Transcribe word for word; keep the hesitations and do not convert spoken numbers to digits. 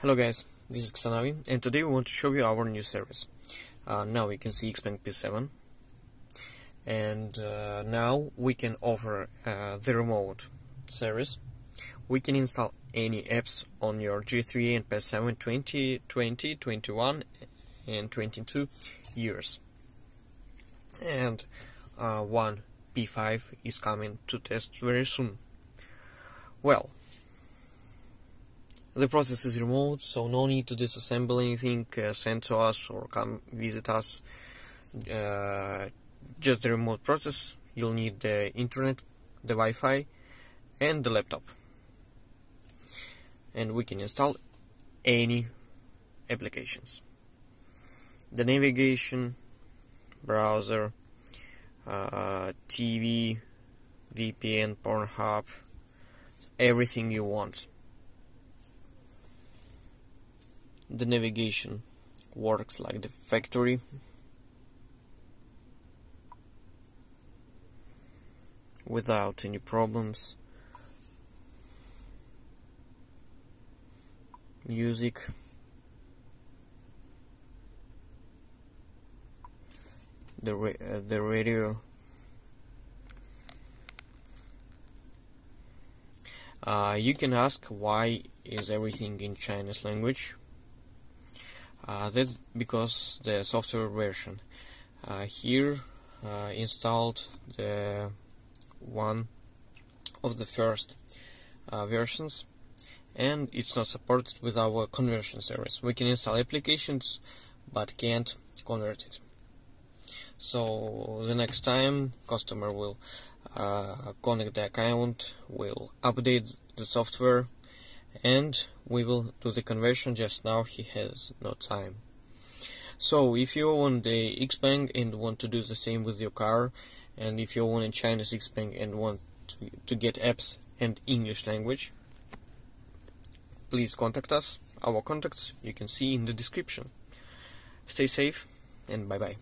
Hello guys, this is Xanavi, and today we want to show you our new service. Uh, now you can see Xpeng P seven, and uh, now we can offer uh, the remote service. We can install any apps on your G three and P seven twenty, twenty, twenty-one and twenty-two years, and uh, one P five is coming to test very soon. Well, the process is remote, so no need to disassemble anything, uh, send to us or come visit us. Uh, just the remote process. You'll need the internet, the Wi-Fi and the laptop. And we can install any applications. The navigation, browser, uh, T V, V P N, Pornhub, everything you want. The navigation works like the factory. Without any problems. Music. The ra uh, the radio. Uh, you can ask why is everything in Chinese language. Uh, that's because the software version uh, here uh, installed the one of the first uh, versions, and it's not supported with our conversion service. We can install applications but can't convert it. So the next time customer will uh, connect the account, will update the software, and we will do the conversion. Just now he has no time. So if you want the Xpeng and want to do the same with your car, and if you want a Chinese Xpeng and want to, to get apps and English language, please contact us. Our contacts you can see in the description. Stay safe and bye bye.